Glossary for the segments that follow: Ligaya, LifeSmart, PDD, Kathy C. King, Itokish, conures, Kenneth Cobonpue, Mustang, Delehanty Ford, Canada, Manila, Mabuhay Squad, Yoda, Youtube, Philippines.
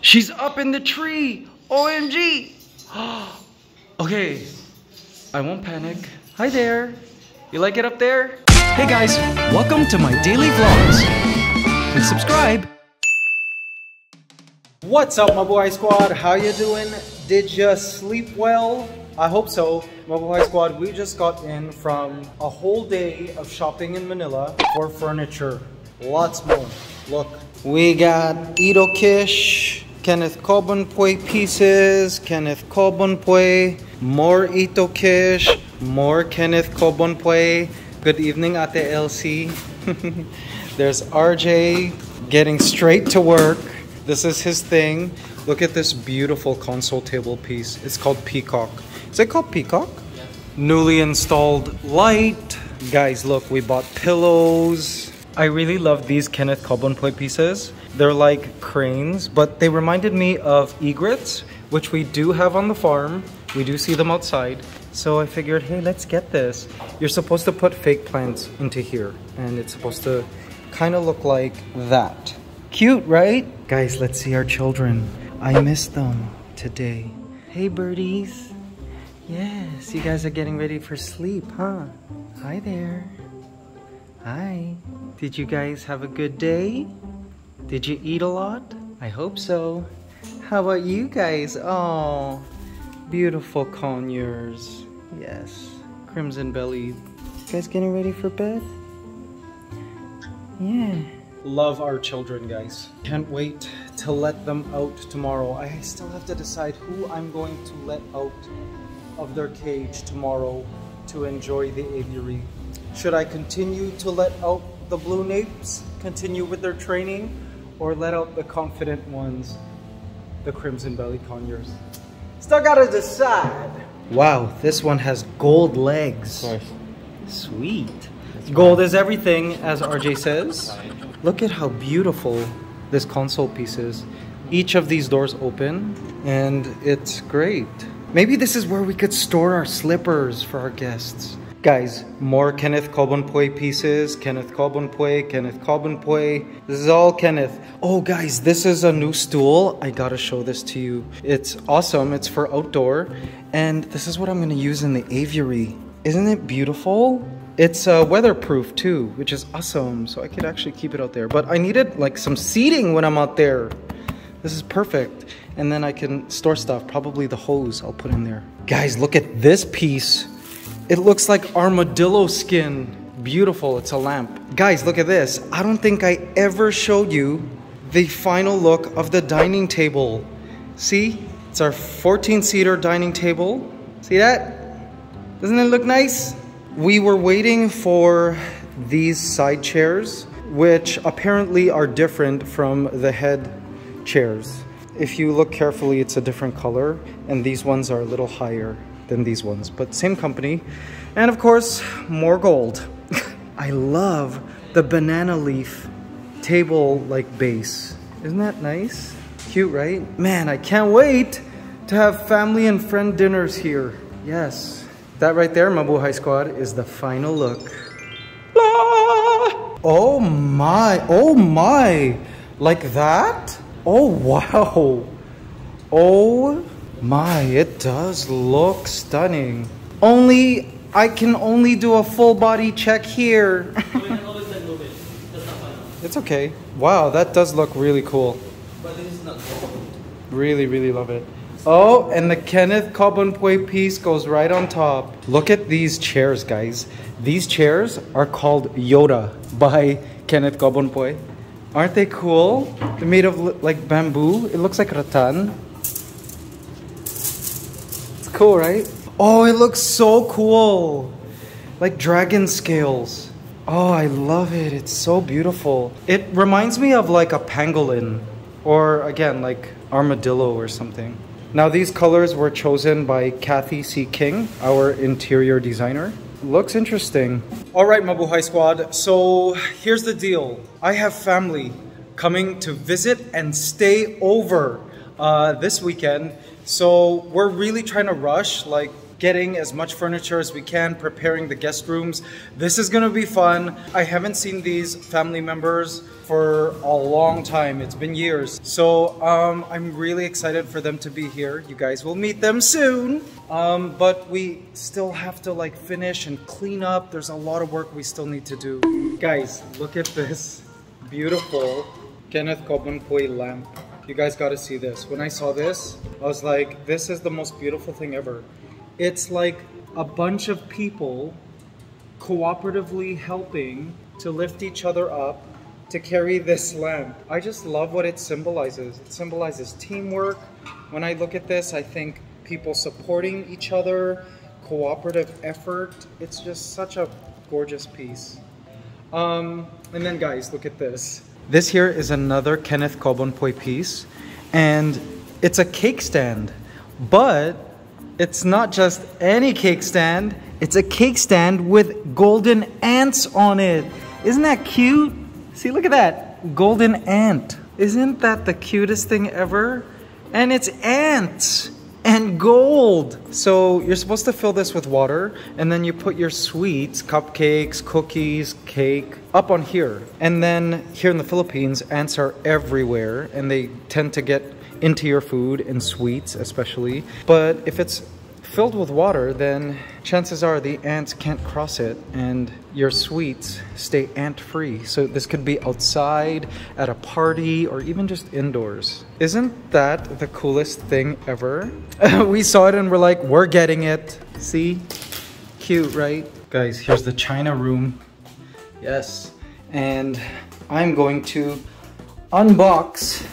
She's up in the tree! OMG! Okay, I won't panic. Hi there! You like it up there? Hey guys, welcome to my daily vlogs. And subscribe! What's up, Mabuhay Squad? How you doing? Did you sleep well? I hope so. Mabuhay Squad, we just got in from a whole day of shopping in Manila for furniture. Lots more. Look. We got Itokish, Kenneth Cobonpue pieces, Kenneth Cobonpue, more Itokish, more Kenneth Cobonpue. Good evening, Ate Elsie. There's RJ getting straight to work. This is his thing. Look at this beautiful console table piece. It's called Peacock. Is it called Peacock? Yeah. Newly installed light. Guys, look, we bought pillows. I really love these Kenneth Cobonpue pieces. They're like cranes, but they reminded me of egrets, which we do have on the farm. We do see them outside. So I figured, hey, let's get this. You're supposed to put fake plants into here, and it's supposed to kind of look like that. Cute, right? Guys, let's see our children. I miss them today. Hey, birdies. Yes, you guys are getting ready for sleep, huh? Hi there. Hi. Did you guys have a good day? Did you eat a lot? I hope so. How about you guys? Oh, beautiful conures. Yes, crimson belly. You guys getting ready for bed? Yeah. Love our children, guys. Can't wait to let them out tomorrow. I still have to decide who I'm going to let out of their cage tomorrow to enjoy the aviary. Should I continue to let out the blue napes, continue with their training, or let out the confident ones, the crimson belly conures? Still gotta decide. Wow, this one has gold legs. Nice. Sweet. Gold is everything, as RJ says. Look at how beautiful this console piece is. Each of these doors open, and it's great. Maybe this is where we could store our slippers for our guests. Guys, more Kenneth Cobonpue pieces, Kenneth Cobonpue, Kenneth Cobonpue. This is all Kenneth. Oh guys, this is a new stool. I gotta show this to you. It's awesome, it's for outdoor. And this is what I'm gonna use in the aviary. Isn't it beautiful? It's weatherproof too, which is awesome. So I could actually keep it out there. But I needed like some seating when I'm out there. This is perfect. And then I can store stuff, probably the hose I'll put in there. Guys, look at this piece. It looks like armadillo skin. Beautiful, it's a lamp. Guys, look at this. I don't think I ever showed you the final look of the dining table. See, it's our 14-seater dining table. See that? Doesn't it look nice? We were waiting for these side chairs, which apparently are different from the head chairs. If you look carefully, it's a different color, and these ones are a little higher than these ones, but same company. And of course, more gold. I love the banana leaf table like base. Isn't that nice? Cute, right? Man, I can't wait to have family and friend dinners here. Yes, that right there, Mabuhay Squad, is the final look. Ah! Oh my, oh my, like that? Oh wow, oh my, it does look stunning. Only, I can only do a full body check here. It's okay. Wow, that does look really cool. But this is not cool. Really, really love it. Oh, and the Kenneth Cobonpue piece goes right on top. Look at these chairs, guys. These chairs are called Yoda by Kenneth Cobonpue. Aren't they cool? They're made of like bamboo. It looks like rattan. Cool, right? Oh, it looks so cool. Like dragon scales. Oh, I love it. It's so beautiful. It reminds me of like a pangolin, or again, like armadillo or something. Now, these colors were chosen by Kathy C. King, our interior designer. Looks interesting. All right, Mabuhay Squad. So here's the deal. I have family coming to visit and stay over this weekend. So we're really trying to rush, like getting as much furniture as we can, preparing the guest rooms. This is gonna be fun. I haven't seen these family members for a long time. It's been years. So I'm really excited for them to be here. You guys will meet them soon. But we still have to like finish and clean up. There's a lot of work we still need to do. Guys, look at this beautiful Kenneth Cobonpue lamp. You guys gotta see this. When I saw this, I was like, this is the most beautiful thing ever. It's like a bunch of people cooperatively helping to lift each other up to carry this lamp. I just love what it symbolizes. It symbolizes teamwork. When I look at this, I think people supporting each other, cooperative effort. It's just such a gorgeous piece. And then guys, look at this. This here is another Kenneth Cobonpue piece, and it's a cake stand, but it's not just any cake stand, it's a cake stand with golden ants on it. Isn't that cute? See, look at that, golden ant. Isn't that the cutest thing ever? And it's ants and gold. So you're supposed to fill this with water, and then you put your sweets, cupcakes, cookies, cake, up on here. And then here in the Philippines, ants are everywhere, and they tend to get into your food and sweets especially. But if it's filled with water, then chances are the ants can't cross it and your sweets stay ant-free. So this could be outside, at a party, or even just indoors. Isn't that the coolest thing ever? We saw it and we're like, we're getting it. See? Cute, right? Guys, here's the China room. Yes. And I'm going to unbox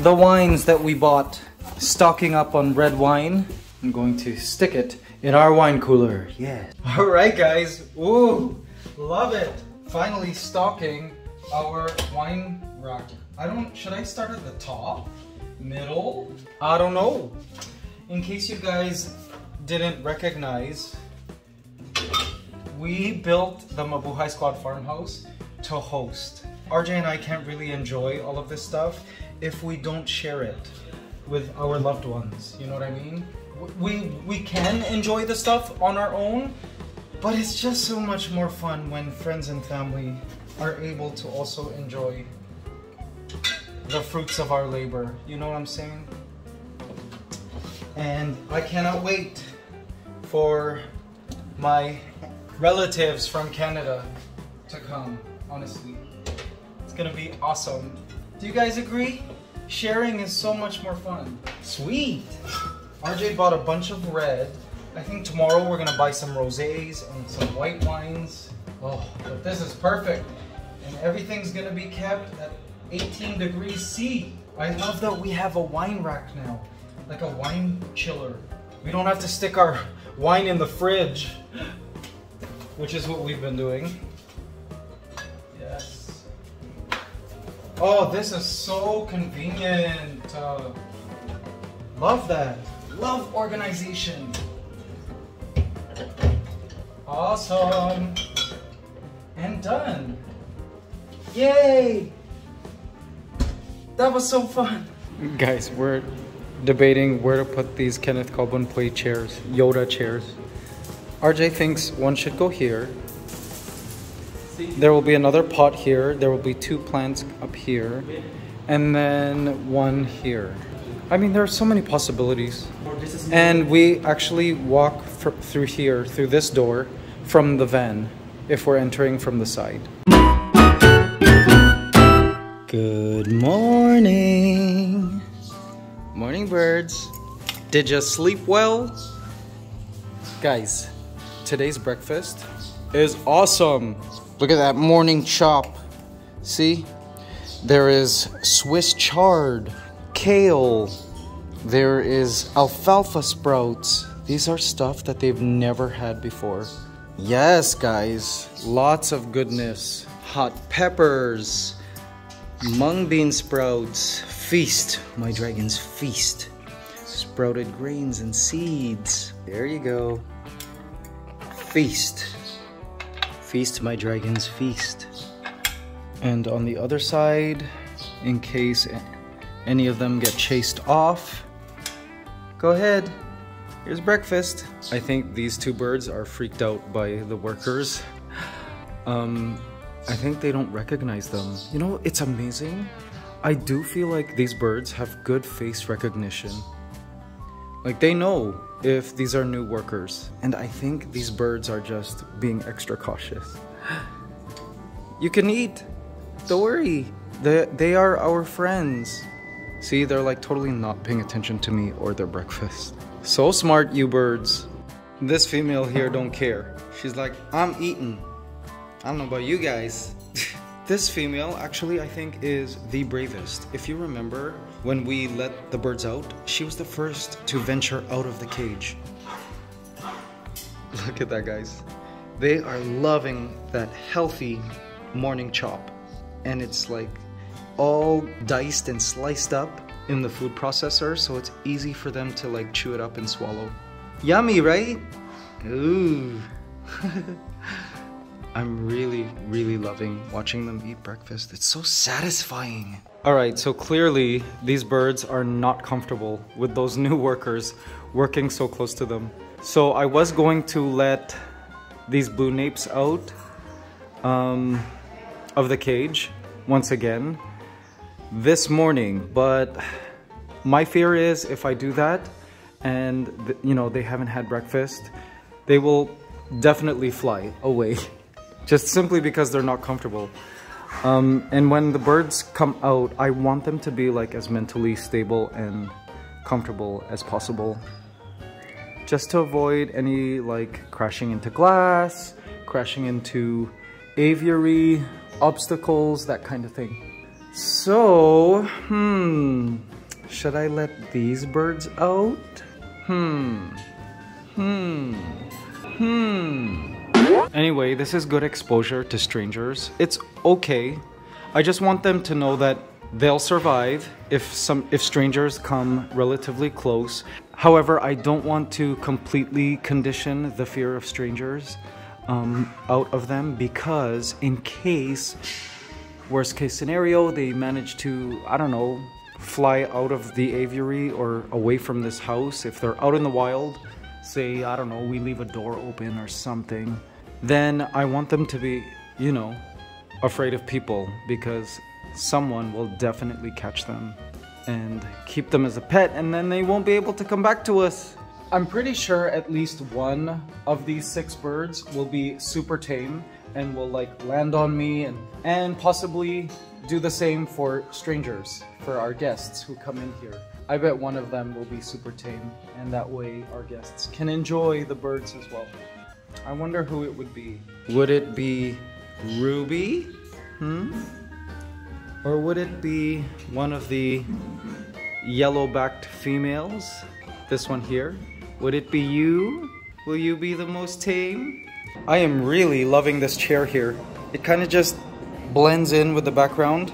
the wines that we bought. Stocking up on red wine. I'm going to stick it in our wine cooler. Yeah. All right, guys. Ooh, love it. Finally stocking our wine rack. Should I start at the top? Middle? I don't know. In case you guys didn't recognize, we built the Mabuhay Squad farmhouse to host. RJ and I can't really enjoy all of this stuff if we don't share it with our loved ones. You know what I mean? We can enjoy the stuff on our own, but it's just so much more fun when friends and family are able to also enjoy the fruits of our labor. You know what I'm saying? And I cannot wait for my relatives from Canada to come, honestly. It's gonna be awesome. Do you guys agree? Sharing is so much more fun. Sweet! RJ bought a bunch of red. I think tomorrow we're gonna buy some rosés and some white wines. Oh, but this is perfect. And everything's gonna be kept at 18 degrees C. I love that we have a wine rack now, like a wine chiller. We don't have to stick our wine in the fridge, which is what we've been doing. Yes. Oh, this is so convenient. Love that. Love organization. Awesome. And done. Yay! That was so fun. Guys, we're debating where to put these Kenneth Cobonpue chairs, Yoda chairs. RJ thinks one should go here. There will be another pot here. There will be two plants up here. And then one here. I mean, there are so many possibilities. And we actually walk through here, through this door, from the van, if we're entering from the side. Good morning. Morning, birds. Did you sleep well? Guys, today's breakfast is awesome. Look at that morning chop. See? There is Swiss chard. Kale, there is alfalfa sprouts. These are stuff that they've never had before. Yes, guys, lots of goodness. Hot peppers, mung bean sprouts, feast, my dragons feast. Sprouted grains and seeds, there you go. Feast, feast, my dragons feast. And on the other side, in case any of them get chased off. Go ahead, Here's breakfast. I think these two birds are freaked out by the workers. I think they don't recognize them. You know, it's amazing. I do feel like these birds have good face recognition. Like they know if these are new workers. And I think these birds are just being extra cautious. You can eat. Don't worry. They are our friends. See, they're like totally not paying attention to me or their breakfast. So smart, you birds. This female here don't care. She's like, I'm eating. I don't know about you guys. This female actually I think is the bravest. If you remember, when we let the birds out, she was the first to venture out of the cage. Look at that, guys. They are loving that healthy morning chop. And it's like all diced and sliced up in the food processor, so it's easy for them to like chew it up and swallow. Yummy, right? Ooh. I'm really loving watching them eat breakfast. It's so satisfying. All right, so clearly these birds are not comfortable with those new workers working so close to them. So I was going to let these blue napes out of the cage once again this morning, but my fear is if I do that and you know, they haven't had breakfast, they will definitely fly away. Just simply because they're not comfortable. And when the birds come out, I want them to be like as mentally stable and comfortable as possible. Just to avoid any like crashing into glass, crashing into aviary, obstacles, that kind of thing. So, should I let these birds out? Anyway, this is good exposure to strangers. It's okay. I just want them to know that they'll survive if strangers come relatively close. However, I don't want to completely condition the fear of strangers out of them, because in case, worst case scenario, they manage to, I don't know, fly out of the aviary or away from this house. If they're out in the wild, say, I don't know, we leave a door open or something, then I want them to be, you know, afraid of people, because someone will definitely catch them and keep them as a pet, and then they won't be able to come back to us. I'm pretty sure at least one of these 6 birds will be super tame and will like land on me and possibly do the same for strangers, for our guests who come in here. I bet one of them will be super tame, and that way our guests can enjoy the birds as well. I wonder who it would be. Would it be Ruby? Or would it be one of the yellow-backed females? This one here? Would it be you? Will you be the most tame? I am really loving this chair here. It kind of just blends in with the background.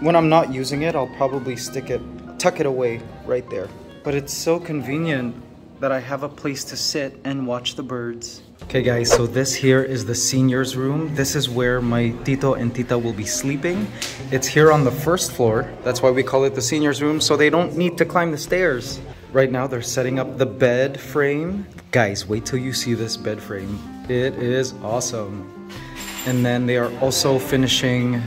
When I'm not using it, I'll probably tuck it away right there. But it's so convenient that I have a place to sit and watch the birds. Okay guys, so this here is the seniors room. This is where my tito and tita will be sleeping. It's here on the first floor. That's why we call it the seniors room, so they don't need to climb the stairs. Right now they're setting up the bed frame. Guys, wait till you see this bed frame. It is awesome. And then they are also finishing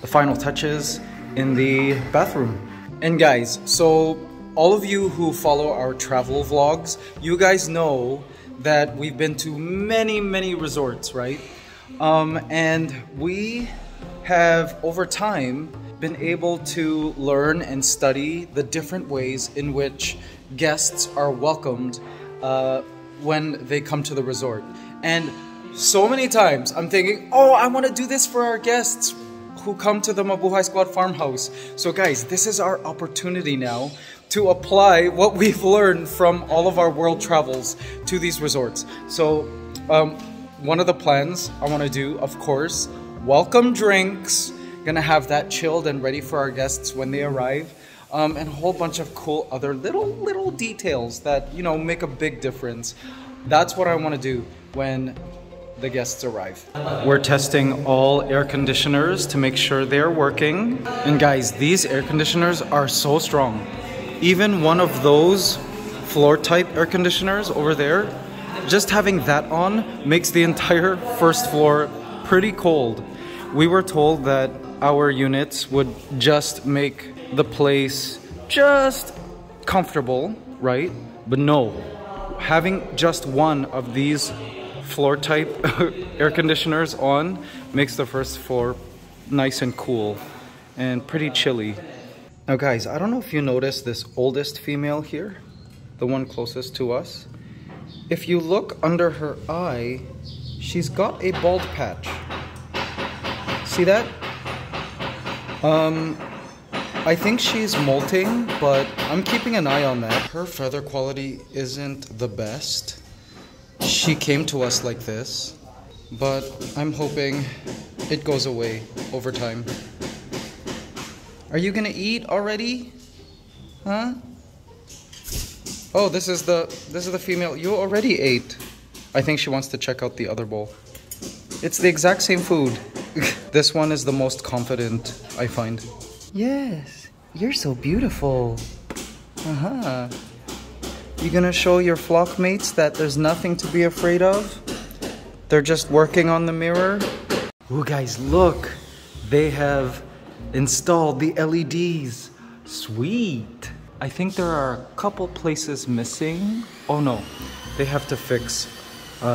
the final touches in the bathroom. And guys, so all of you who follow our travel vlogs, you guys know that we've been to many resorts, right? And we have, over time, been able to learn and study the different ways in which guests are welcomed when they come to the resort. And so many times I'm thinking, oh, I want to do this for our guests who come to the Mabuhay Squad farmhouse. So guys, this is our opportunity now to apply what we've learned from all of our world travels to these resorts. So one of the plans I want to do, of course, welcome drinks. Gonna have that chilled and ready for our guests when they arrive. And a whole bunch of cool other little details that, you know, make a big difference. That's what I want to do when the guests arrive. We're testing all air conditioners to make sure they're working. And guys, these air conditioners are so strong. Even one of those floor type air conditioners over there. Just having that on makes the entire first floor pretty cold. We were told that our units would just make the place just comfortable, right? But no, having just one of these floor type air conditioners on makes the first floor nice and cool and pretty chilly. Now guys, I don't know if you noticed this oldest female here, the one closest to us. If you look under her eye, she's got a bald patch. See that? I think she's molting, but I'm keeping an eye on that. Her feather quality isn't the best. She came to us like this, but I'm hoping it goes away over time. Are you gonna eat already? Huh? Oh, this is the female. You already ate. I think she wants to check out the other bowl. It's the exact same food. This one is the most confident, I find. Yes, you're so beautiful. Uh-huh. You gonna show your flock mates that there's nothing to be afraid of? They're just working on the mirror. Ooh, guys, look. They have installed the LEDs. Sweet. I think there are a couple places missing. Oh no, they have to fix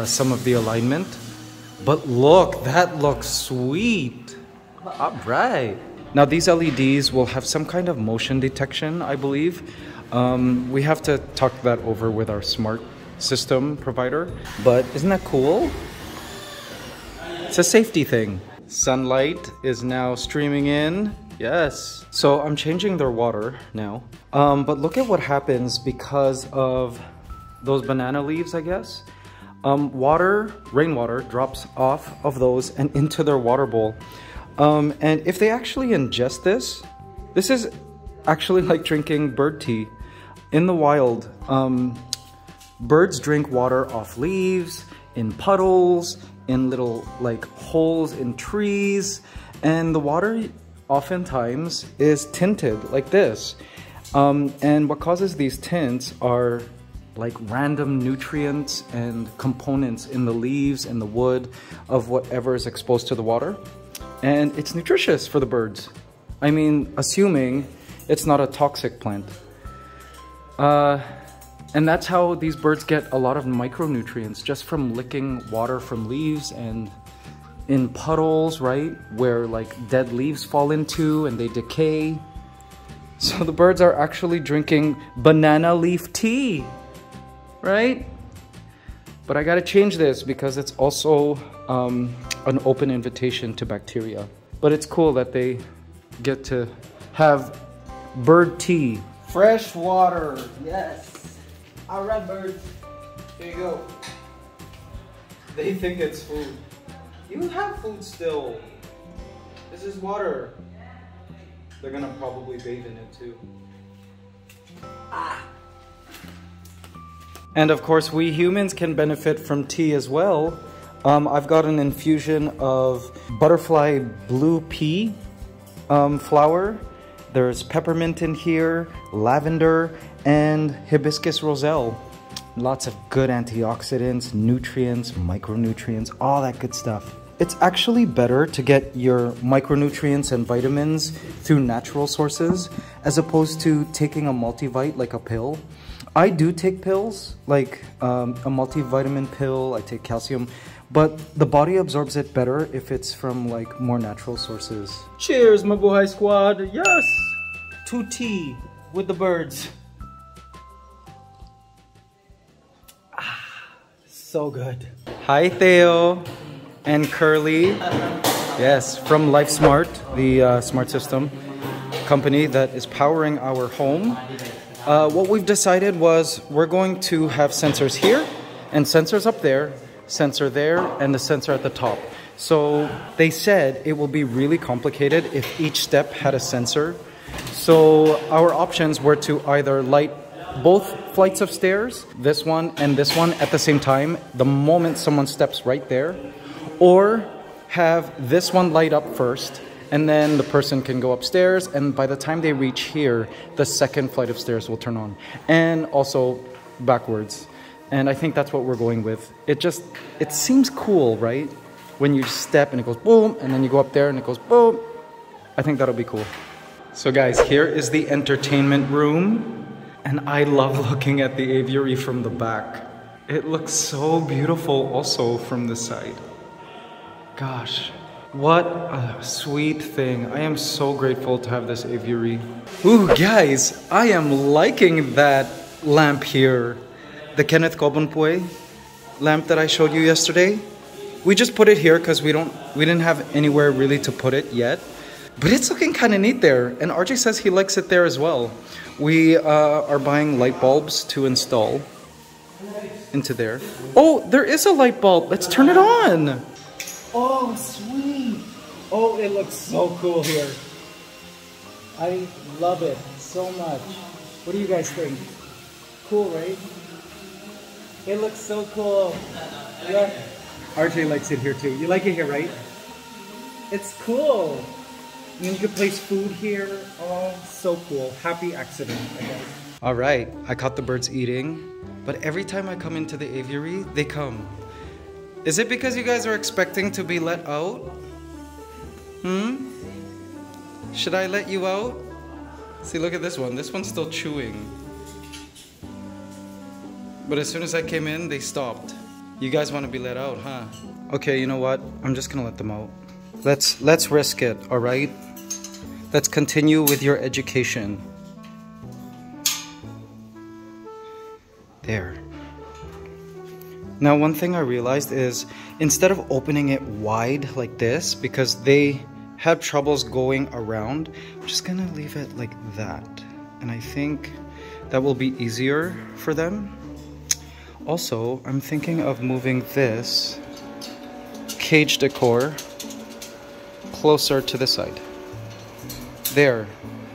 some of the alignment. But look, that looks sweet. All right. Now these LEDs will have some kind of motion detection, I believe. We have to talk that over with our smart system provider. But isn't that cool? It's a safety thing. Sunlight is now streaming in. Yes. So I'm changing their water now. But look at what happens because of those banana leaves, I guess. Rainwater drops off of those and into their water bowl. And if they actually ingest this, this is actually like drinking bird tea. In the wild, birds drink water off leaves, in puddles, in little like holes in trees, and the water oftentimes is tinted like this. And what causes these tints are like random nutrients and components in the leaves and the wood of whatever is exposed to the water. And it's nutritious for the birds. I mean, assuming it's not a toxic plant. And that's how these birds get a lot of micronutrients, just from licking water from leaves and in puddles, right? Where like dead leaves fall into and they decay. So the birds are actually drinking banana leaf tea, right? But I gotta change this because it's also an open invitation to bacteria. But it's cool that they get to have bird tea. Fresh water, yes. All right, birds, here you go. They think it's food. You have food still. This is water. They're gonna probably bathe in it too. Ah. And of course, we humans can benefit from tea as well. I've got an infusion of butterfly blue pea flower. There's peppermint in here, lavender, and hibiscus roselle. Lots of good antioxidants, nutrients, micronutrients, all that good stuff. It's actually better to get your micronutrients and vitamins through natural sources as opposed to taking a multivite like a pill. I do take pills, like a multivitamin pill, I take calcium, but the body absorbs it better if it's from like more natural sources. Cheers, Mabuhay Squad, yes! To tea with the birds. Ah, so good. Hi Theo and Curly, yes, from LifeSmart, the smart system company that is powering our home. What we've decided was we're going to have sensors here and sensors up there, sensor there, and the sensor at the top. So they said it will be really complicated if each step had a sensor. So our options were to either light both flights of stairs, this one and this one at the same time, the moment someone steps right there, or have this one light up first. And then the person can go upstairs, and by the time they reach here, the second flight of stairs will turn on. And also backwards. And I think that's what we're going with. It seems cool, right? When you step and it goes boom, and then you go up there and it goes boom. I think that'll be cool. So guys, here is the entertainment room. And I love looking at the aviary from the back. It looks so beautiful also from the side. Gosh, what a sweet thing. I am so grateful to have this aviary. Ooh, guys, I am liking that lamp here. The Kenneth Cobonpue lamp that I showed you yesterday. We just put it here because we didn't have anywhere really to put it yet. But it's looking kind of neat there, and RJ says he likes it there as well. We are buying light bulbs to install into there. Oh, there is a light bulb. Let's turn it on. Oh, sweet. Oh, it looks so cool here. I love it so much. What do you guys think? Cool, right? It looks so cool. Yeah. RJ likes it here too. You like it here, right? It's cool. And you can place food here. Oh, so cool. Happy accident, I guess. All right, I caught the birds eating. But every time I come into the aviary, they come. Is it because you guys are expecting to be let out? Hmm? Should I let you out? See, look at this one. This one's still chewing. But as soon as I came in, they stopped. You guys want to be let out, huh? Okay, you know what? I'm just gonna let them out. Let's risk it, all right? Let's continue with your education. There. Now, one thing I realized is instead of opening it wide like this, because they had troubles going around, I'm just gonna leave it like that. And I think that will be easier for them. Also, I'm thinking of moving this cage decor closer to the side. There.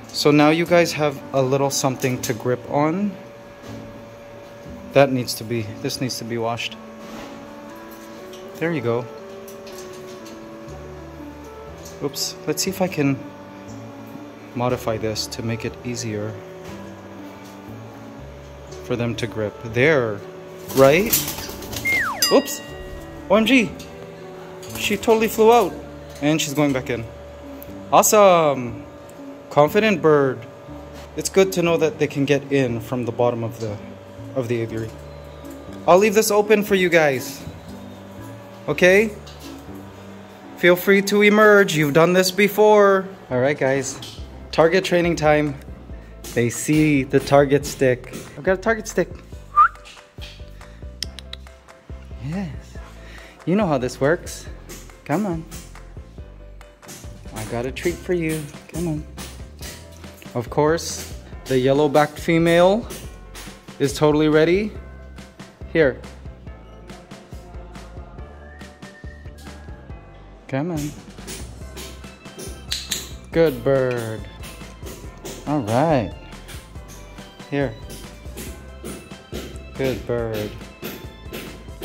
So now you guys have a little something to grip on. This needs to be washed. There you go. Oops, let's see if I can modify this to make it easier for them to grip. There, right? Oops, OMG, she totally flew out. And she's going back in. Awesome, confident bird. It's good to know that they can get in from the bottom of the aviary. I'll leave this open for you guys. Okay? Feel free to emerge. You've done this before. All right, guys. Target training time. They see the target stick. I've got a target stick. Yes. You know how this works. Come on. I got a treat for you. Come on. Of course, the yellow-backed female is totally ready. Here. Come on. Good bird. All right. Here. Good bird.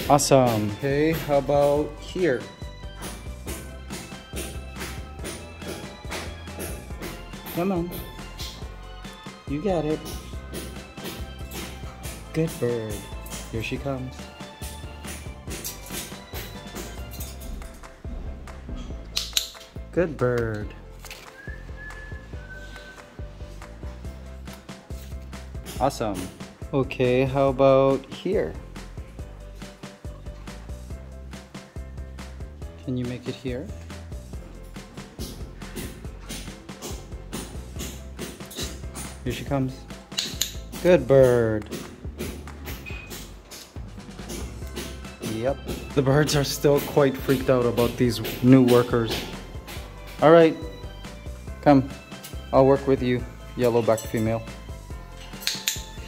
Awesome. Okay, how about here? Come on. You got it. Good bird. Here she comes. Good bird. Awesome. Okay, how about here? Can you make it here? Here she comes. Good bird. Yep. The birds are still quite freaked out about these new workers. All right, come. I'll work with you, yellow-backed female.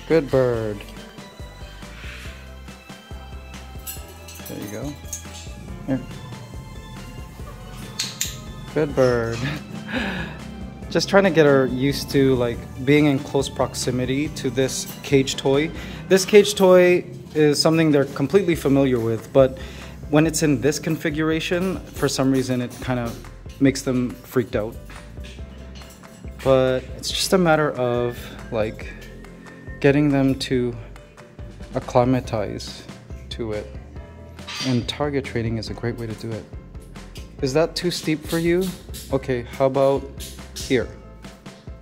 Good bird. There you go. Here. Good bird. Just trying to get her used to like being in close proximity to this cage toy. This cage toy is something they're completely familiar with, but when it's in this configuration, for some reason it kind of makes them freaked out. But it's just a matter of like getting them to acclimatize to it. And target trading is a great way to do it. Is that too steep for you? Okay, how about here?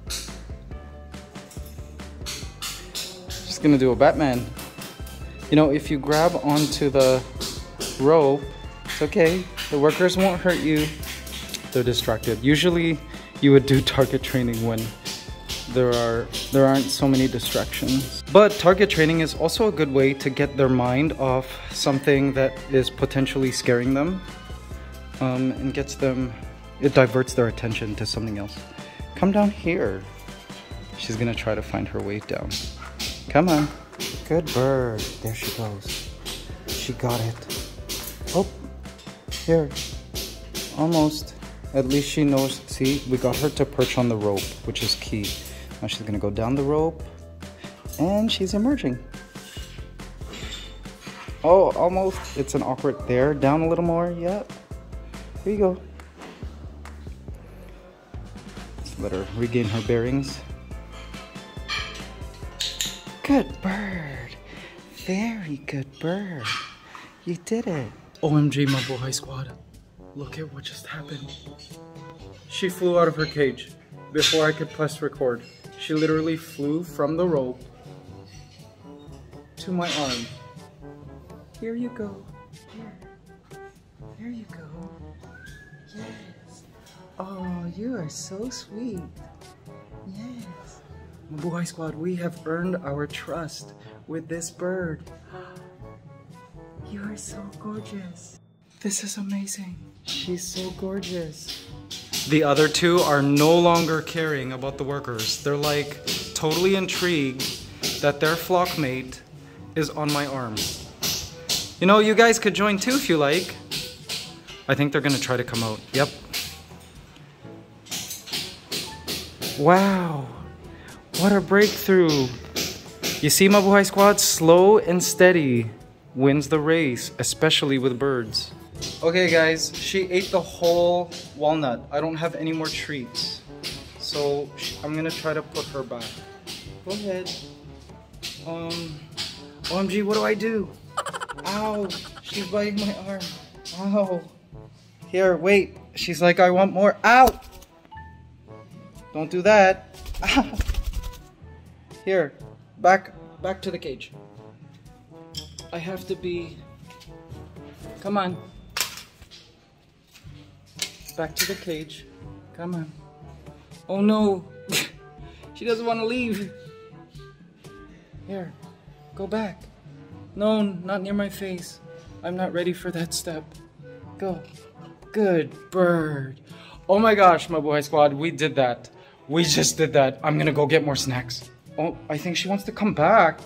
Just gonna do a Batman. You know, if you grab onto the rope, it's okay. The workers won't hurt you. They're distracted. Usually you would do target training when there aren't so many distractions. But target training is also a good way to get their mind off something that is potentially scaring them, and gets them, it diverts their attention to something else. Come down here. She's gonna try to find her way down. Come on. Good bird. There she goes. She got it. Oh, here. Almost. At least she knows. See, we got her to perch on the rope, which is key. Now she's gonna go down the rope, and she's emerging. Oh, almost. It's an awkward there. Down a little more. Yep. Here you go. Let's let her regain her bearings. Good bird. Very good bird. You did it. OMG, Mabuhay Squad. Look at what just happened. She flew out of her cage before I could press record. She literally flew from the rope to my arm. Here you go. Here. There you go. Yes. Oh, you are so sweet. Yes. Mabuhay Squad, we have earned our trust with this bird. You are so gorgeous. This is amazing. She's so gorgeous. The other two are no longer caring about the workers. They're like totally intrigued that their flock mate is on my arm. You know, you guys could join too if you like. I think they're gonna try to come out. Yep. Wow. What a breakthrough. You see, Mabuhay Squad, slow and steady wins the race, especially with birds. Okay guys, she ate the whole walnut. I don't have any more treats. So I'm gonna try to put her back. Go ahead. OMG, what do I do? Ow, she's biting my arm. Ow. Here, wait. She's like, I want more. Ow! Don't do that. Ow. Here, back to the cage. I have to be, come on. Back to the cage, come on. Oh no, she doesn't want to leave. Here, go back. No, not near my face. I'm not ready for that step. Go, good bird. Oh my gosh, Mabuhay Squad, we did that. We just did that. I'm gonna go get more snacks. Oh, I think she wants to come back.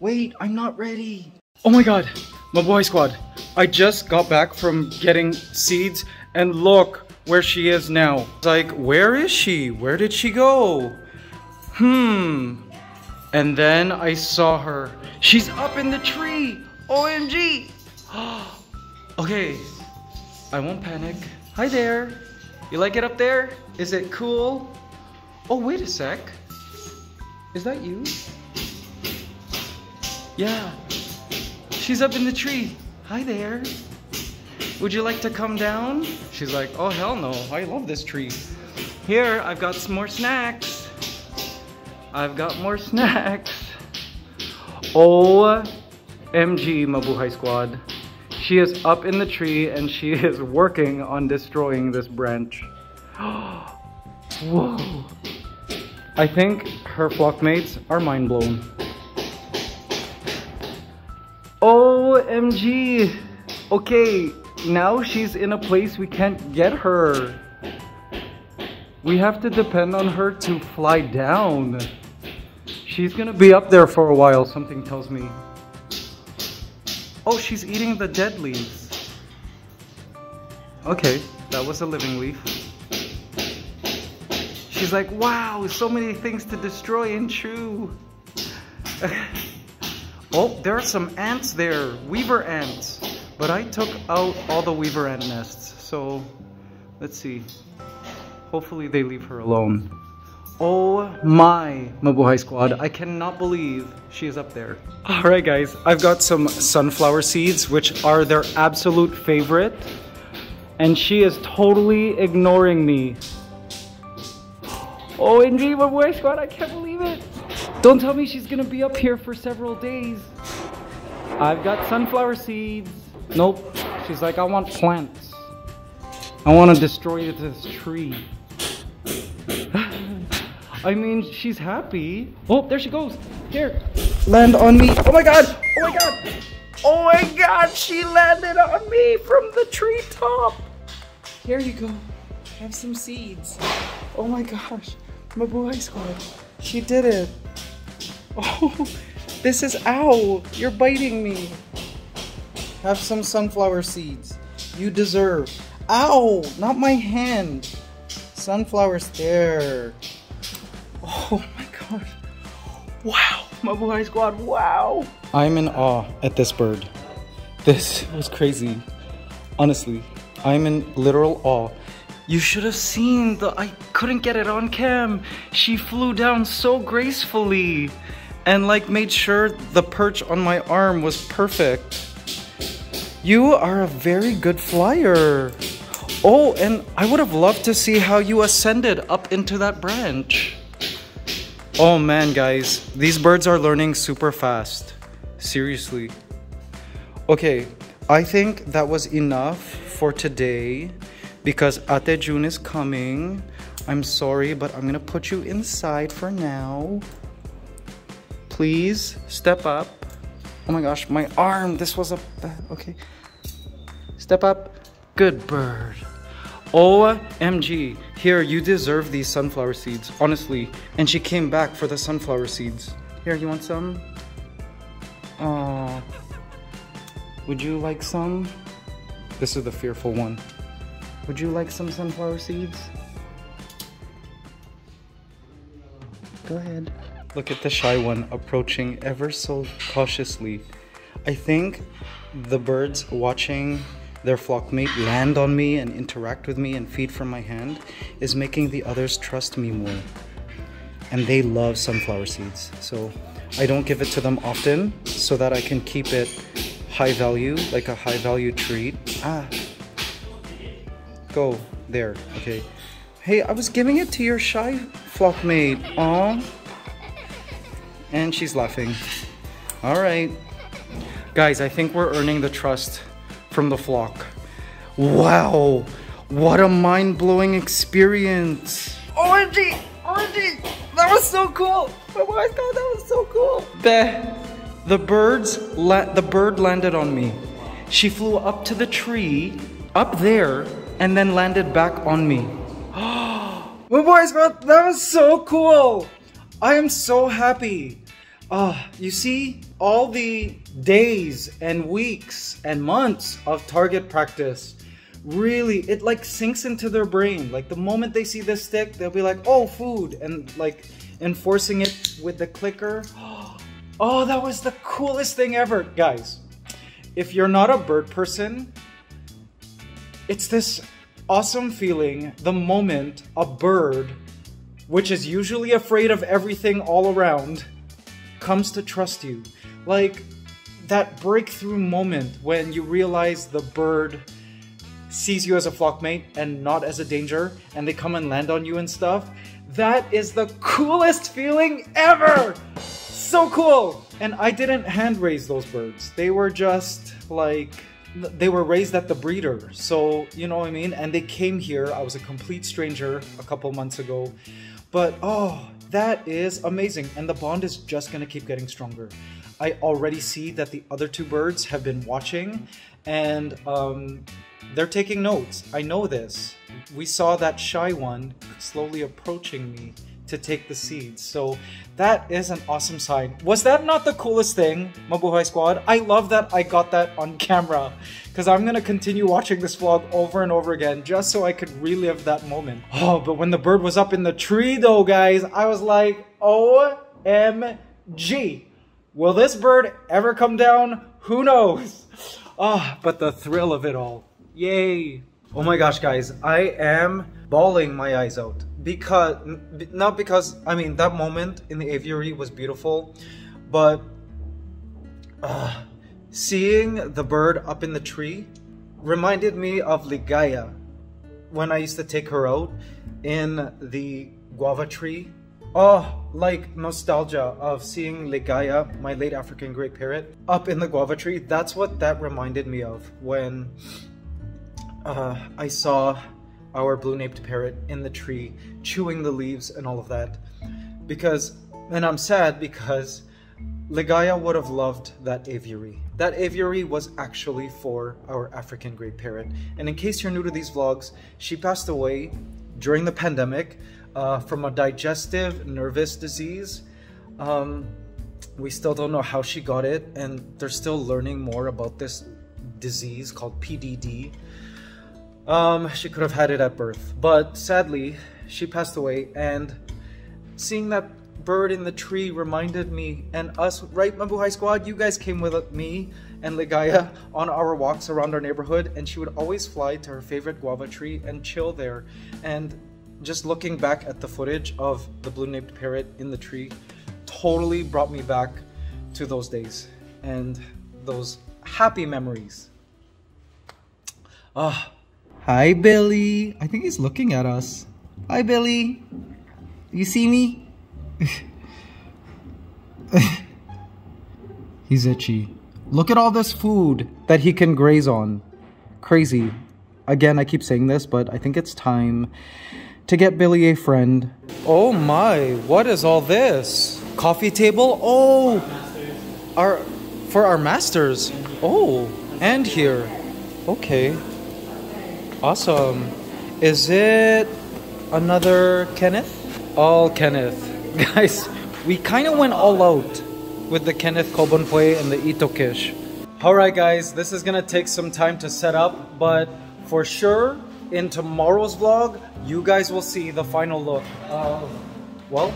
Wait, I'm not ready. Oh my god, Mabuhay Squad. I just got back from getting seeds and look where she is now. It's like, where is she? Where did she go? And then I saw her. She's up in the tree. OMG. Okay, I won't panic. Hi there. You like it up there? Is it cool? Oh, wait a sec. Is that you? Yeah, she's up in the tree. Hi there. Would you like to come down? She's like, oh hell no, I love this tree. Here, I've got some more snacks. I've got more snacks. OMG, Mabuhay Squad. She is up in the tree and she is working on destroying this branch. Whoa. I think her flock mates are mind blown. OMG! Okay, now she's in a place we can't get her. We have to depend on her to fly down. She's gonna be up there for a while, something tells me. Oh, she's eating the dead leaves. Okay, that was a living leaf. She's like, wow, so many things to destroy and chew. Oh, there are some ants there, weaver ants. But I took out all the weaver ant nests, so let's see. Hopefully they leave her alone. Oh my, Mabuhay Squad, I cannot believe she is up there. Alright guys, I've got some sunflower seeds, which are their absolute favorite. And she is totally ignoring me. OMG, Mabuhay Squad, I can't believe it. Don't tell me she's gonna be up here for several days. I've got sunflower seeds. Nope, she's like, I want plants. I want to destroy this tree. I mean, she's happy. Oh, there she goes. Here, land on me. Oh my god, oh my god, oh my god, she landed on me from the treetop. Here you go, have some seeds. Oh my gosh, Mabuhay Squad, she did it. Oh, this is, ow, you're biting me. Have some sunflower seeds. You deserve. Ow, not my hand. Sunflowers there. Oh my god. Wow, Mabuhay Squad, wow. I'm in awe at this bird. This was crazy. Honestly, I'm in literal awe. You should have seen the, I couldn't get it on cam. She flew down so gracefully and like made sure the perch on my arm was perfect. You are a very good flyer. Oh, and I would have loved to see how you ascended up into that branch. Oh man, guys, these birds are learning super fast. Seriously. Okay, I think that was enough for today because Ate June is coming. I'm sorry, but I'm gonna put you inside for now. Please step up. Oh my gosh, my arm, this was a bad, okay. Step up. Good bird. OMG. Here, you deserve these sunflower seeds, honestly. And she came back for the sunflower seeds. Here, you want some? Aww. Would you like some? This is the fearful one. Would you like some sunflower seeds? Go ahead. Look at the shy one approaching ever so cautiously. I think the birds watching their flock mate land on me and interact with me and feed from my hand is making the others trust me more. And they love sunflower seeds. So I don't give it to them often so that I can keep it high value, like a high value treat. Ah, go there, okay. Hey, I was giving it to your shy flock mate, aw. And she's laughing. All right. Guys, I think we're earning the trust from the flock. Wow, what a mind-blowing experience. OMG, OMG, that was so cool. Oh my god, that was so cool. The bird landed on me. She flew up to the tree, up there, and then landed back on me. Oh my god, that was so cool. I am so happy. You see, all the days and weeks and months of target practice, really, it like sinks into their brain. Like the moment they see this stick, they'll be like, oh, food, and like enforcing it with the clicker. Oh, that was the coolest thing ever. Guys, if you're not a bird person, it's this awesome feeling the moment a bird, which is usually afraid of everything all around, comes to trust you. Like that breakthrough moment when you realize the bird sees you as a flock mate and not as a danger, and they come and land on you and stuff. That is the coolest feeling ever. So cool. And I didn't hand raise those birds. They were just like, they were raised at the breeder. So, you know what I mean? And they came here. I was a complete stranger a couple months ago, but oh, that is amazing, and the bond is just gonna keep getting stronger. I already see that the other two birds have been watching, and they're taking notes. I know this. We saw that shy one slowly approaching me to take the seeds, so that is an awesome sign. Was that not the coolest thing, Mabuhay Squad? I love that I got that on camera, because I'm gonna continue watching this vlog over and over again just so I could relive that moment. Oh, but when the bird was up in the tree though, guys, I was like, OMG. Will this bird ever come down? Who knows? Ah, but the thrill of it all. Yay. Oh my gosh, guys, I am bawling my eyes out. because not because I mean that moment in the aviary was beautiful, but seeing the bird up in the tree reminded me of Ligaya when I used to take her out in the guava tree. Oh, like nostalgia of seeing Ligaya, my late African great parrot, up in the guava tree. That's what that reminded me of when I saw our blue-naped parrot in the tree chewing the leaves and all of that. Because, and I'm sad because Ligaya would have loved that aviary. That aviary was actually for our African great parrot. And in case you're new to these vlogs, she passed away during the pandemic from a digestive nervous disease. We still don't know how she got it, and they're still learning more about this disease called PDD. She could have had it at birth, but sadly, she passed away, and seeing that bird in the tree reminded me, and us, right, Mabuhay Squad? You guys came with me and Ligaya on our walks around our neighborhood, and she would always fly to her favorite guava tree and chill there. And just looking back at the footage of the blue-naped parrot in the tree totally brought me back to those days and those happy memories. Hi, Billy. I think he's looking at us. Hi, Billy. You see me? He's itchy. Look at all this food that he can graze on. Crazy. Again, I keep saying this, but I think it's time to get Billy a friend. Oh my, what is all this? Coffee table? Oh, for our masters. Oh, and here. Okay. Awesome. Is it another Kenneth? All Kenneth. Guys, we kind of went all out with the Kenneth Cobonpue and the Itokish. Alright guys, this is gonna take some time to set up, but for sure, in tomorrow's vlog, you guys will see the final look of, well,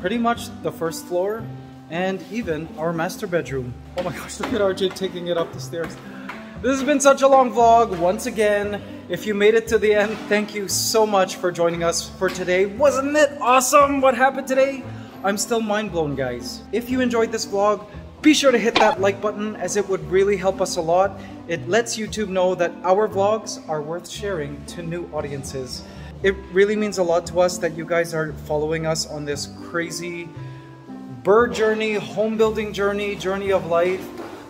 pretty much the first floor and even our master bedroom. Oh my gosh, look at RJ taking it up the stairs. This has been such a long vlog once again. If you made it to the end, thank you so much for joining us for today. Wasn't it awesome what happened today? I'm still mind blown, guys. If you enjoyed this vlog, be sure to hit that like button as it would really help us a lot. It lets YouTube know that our vlogs are worth sharing to new audiences. It really means a lot to us that you guys are following us on this crazy bird journey, home building journey, journey of life.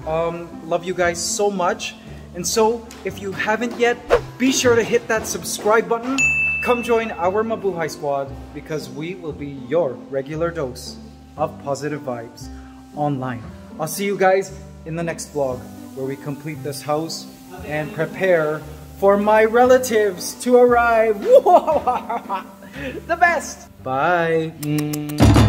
Love you guys so much. And so, if you haven't yet, be sure to hit that subscribe button. Come join our Mabuhay Squad because we will be your regular dose of positive vibes online. I'll see you guys in the next vlog where we complete this house and prepare for my relatives to arrive. The best! Bye!